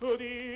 Good evening.